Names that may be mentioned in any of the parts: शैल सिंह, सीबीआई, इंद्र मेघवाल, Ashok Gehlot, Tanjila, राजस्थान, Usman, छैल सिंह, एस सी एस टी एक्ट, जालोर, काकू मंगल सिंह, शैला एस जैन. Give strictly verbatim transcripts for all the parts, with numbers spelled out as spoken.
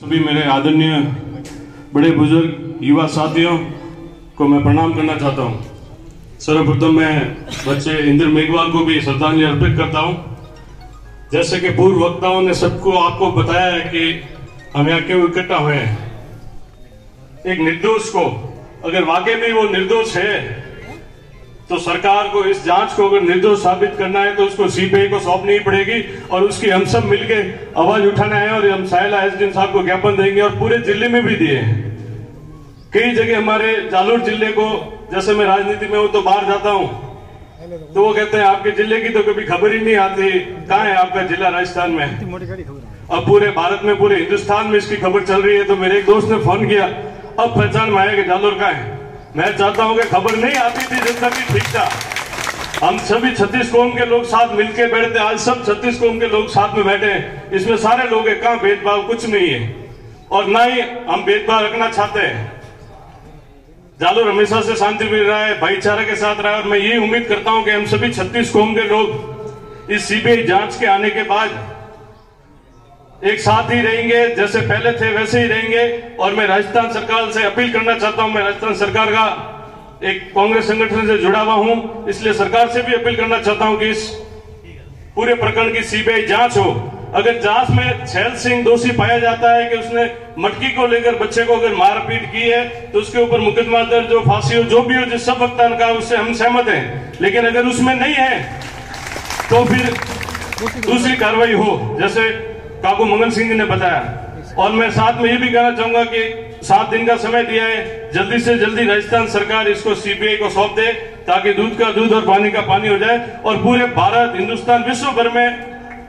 सभी मेरे आदरणीय बड़े बुजुर्ग युवा साथियों को मैं प्रणाम करना चाहता हूं। सर्वप्रथम मैं बच्चे इंद्र मेघवाल को भी श्रद्धांजलि अर्पित करता हूं। जैसे कि पूर्व वक्ताओं ने सबको आपको बताया है कि हम यहाँ क्यों इकट्ठा हुए हैं। एक निर्दोष को, अगर वाकई में वो निर्दोष है तो सरकार को इस जांच को अगर निर्दोष साबित करना है तो उसको सीबीआई को सौंपनी ही पड़ेगी और उसकी हम सब मिलके आवाज उठाना है। और हम शैला एस जैन साहब को ज्ञापन देंगे और पूरे जिले में भी दिए हैं। कई जगह हमारे जालोर जिले को, जैसे मैं राजनीति में हूं तो बाहर जाता हूं तो वो कहते हैं आपके जिले की तो कभी खबर ही नहीं आती, कहाँ है आपका जिला राजस्थान में। अब पूरे भारत में, पूरे हिंदुस्तान में इसकी खबर चल रही है। तो मेरे एक दोस्त ने फोन किया, अब पहचान में आया कि जालोर का है। मैं चाहता हूं कि खबर नहीं आती थी जनता की, ठीक था। हम सभी छत्तीस कौम के लोग साथ मिलकर बैठते, आज सब छत्तीस कौम के लोग साथ में बैठे हैं। इसमें सारे लोग हैं, कहां भेदभाव कुछ नहीं है और ना ही हम भेदभाव रखना चाहते हैं। जालोर हमेशा से शांति मिल रहा है, भाईचारा के साथ रहा है। और मैं ये उम्मीद करता हूं कि हम सभी छत्तीस कौम के लोग इस सीबीआई जांच के आने के बाद एक साथ ही रहेंगे, जैसे पहले थे वैसे ही रहेंगे। और मैं राजस्थान सरकार से अपील करना चाहता हूं, मैं राजस्थान सरकार का एक कांग्रेस संगठन से जुड़ा हुआ हूं, इसलिए सरकार से भी अपील करना चाहता हूं कि इस पूरे प्रकरण की सीबीआई जांच हो। अगर जांच में छैल सिंह दोषी पाया जाता है कि उसने मटकी को लेकर बच्चे को अगर मारपीट की है तो उसके ऊपर मुकदमा दर्ज हो, फांसी हो, जो भी हो, जिस सब वक्ता का उससे हम सहमत हैं। लेकिन अगर उसमें नहीं है तो फिर दूसरी कार्रवाई हो, जैसे काकू मंगल सिंह ने बताया। और मैं साथ में ये भी कहना चाहूंगा कि सात दिन का समय दिया है, जल्दी से जल्दी राजस्थान सरकार इसको सीबीआई को सौंप दे ताकि दूध का दूध और पानी का पानी हो जाए और पूरे भारत, हिंदुस्तान, विश्व भर में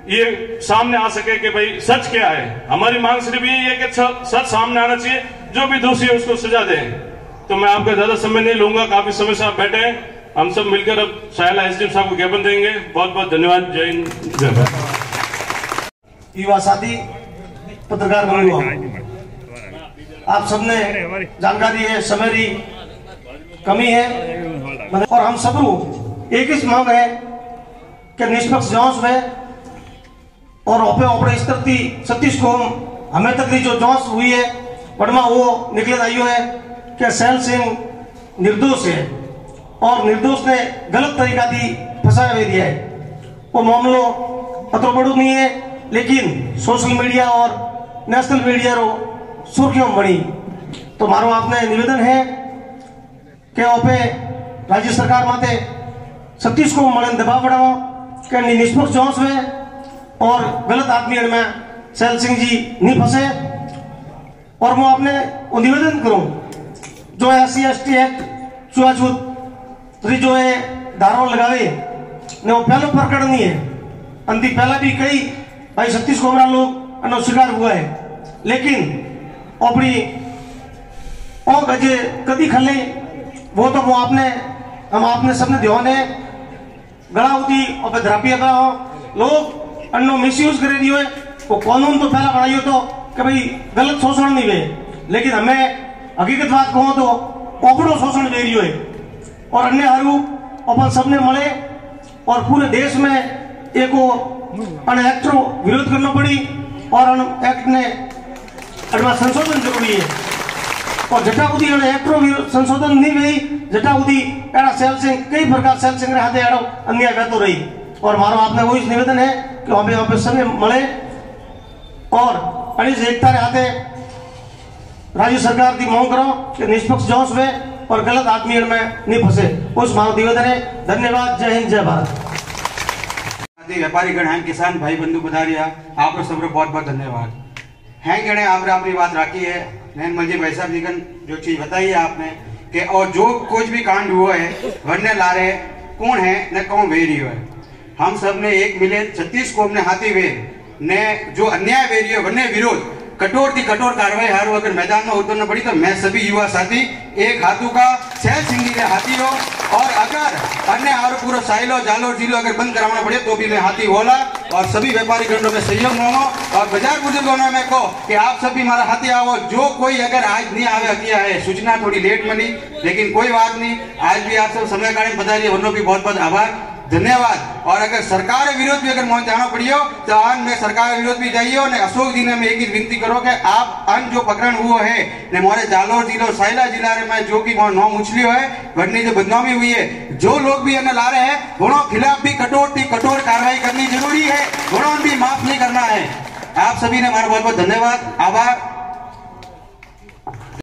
ये सामने आ सके कि भाई सच क्या है। हमारी मांग सिर्फ यही है कि सच सामने आना चाहिए, जो भी दोषी है उसको सजा दे। तो मैं आपका ज्यादा समय नहीं लूंगा, काफी समय से आप बैठे हैं। हम सब मिलकर अब शैला एस जैन साहब को ज्ञापन देंगे। बहुत बहुत धन्यवाद। जय हिंद, जय भारत। युवा साथी, पत्रकार वर्ग, आप सबने जानकारी है, समय की कमी है और हम सब एक ही मांग है कि निष्पक्ष जांच में और ऑपरेशन करती छत्तीस को हमें तक जो जांच हुई है वर्मा वो निकल आई है कि शैल सिंह निर्दोष है और निर्दोष ने गलत तरीका दी फंसाया हुआ दिया है। वो मामलों अतरो बड़ू नहीं है, लेकिन सोशल मीडिया और नेशनल मीडिया रो सुर्खियों बनी। तो मारो आपने निवेदन है कि ओपे राज्य सरकार माते छत्तीस को मरण दबाव बढ़ाओ कि निष्पक्ष जांच में और गलत आदमी में शैल सिंह जी नहीं फंसे। और वो आपने निवेदन करूं जो एस सी एस टी एक्ट छुआछूत जो है दारो लगावे ने वो पहला प्रकरण नहीं है। अंति पहला भी कई भाई छत्तीस कोमरा लोग अनुस्वीकार हुआ है, लेकिन अपनी और गजे कदी खले वो तो वो आपने हम आपने सबने ध्यान है गलाउती और बेधरापी अदा हो लोग अन्नो मिसयूज करे दिए। वो कानून तो पहला बनाई हो तो कि भाई गलत शोषण नहीं हुए, लेकिन हमें हकीकत बात कहूँ तो ओपड़ो शोषण दे रही है। और अन्य हरू अपन सबने मले और पूरे देश में एक अन एक्ट को विरोध करना पड़ी और अन एक्ट ने अडवा संशोधन जरूरी है। और जटाउदी अन एक्ट को संशोधन नहीं हुई, जटाउदी एड़ा शैल सिंह कई प्रकार शैल सिंह रहा थे एड़ा अन्याय करते रही। और मारो आपने वही निवेदन है कि वहां पे वहां पे सबने मले और अनिज एकता रहा थे राज्य सरकार की मांग करो कि निष्पक्ष जांच में और गलत आदमी में नहीं फंसे। उस मारो निवेदन है। धन्यवाद। जय हिंद, जय भारत। व्यापारी गण हैं, किसान भाई बंधु बधारिया, आप लोग सबको बहुत बहुत धन्यवाद हैं। गणे आपने अपनी बात रखी है, नैन मलजी भाई साहब जी जो चीज बताई है आपने कि और जो कुछ भी कांड हुआ है वरने ला रहे कौन है न कौन वेरी है। हम सब ने एक मिले छत्तीस को हमने हाथी वे ने जो अन्याय वेरी है वरने विरोध कठोर की कठोर कार्रवाई हर वक्त मैदान में उतरना पड़ी। तो मैं सभी युवा साथी एक हाथों का शैल सिंह जी ने हाथी हो और अगर अन्य और पूरा साइलो जालोर जिलो अगर बंद कराना पड़े तो भी मैं हाथी होला और सभी व्यापारी गणों में सहयोग होगा और बाजार बुजुर्ग होना मैं को कि आप सभी हमारा हाथी आओ। जो कोई अगर आज नहीं आवे हतिया है, सूचना थोड़ी लेट बनी लेकिन कोई बात नहीं, आज भी आप सब समय कारण बता रही है, उनका भी बहुत बहुत आभार। धन्यवाद। और अगर सरकार विरोध भी अगर मोहन जाना पड़ियो तो आन में सरकार विरोध भी जाइयो ने अशोक जी ने में एक ही विनती करो कि आप अन जो पकड़न हुओ है ने मोरे जालोर जिलो शैला जिला रे में जो की मोर नौ मुछलियो है वन्नी जो बदनामी हुई है जो लोग भी अन ला रहे हैं उनों खिलाफ भी कठोर से कठोर कार्रवाई करनी जरूरी है, उनों भी माफ नहीं करना है। आप सभी ने हमारा बहुत बहुत धन्यवाद आभार।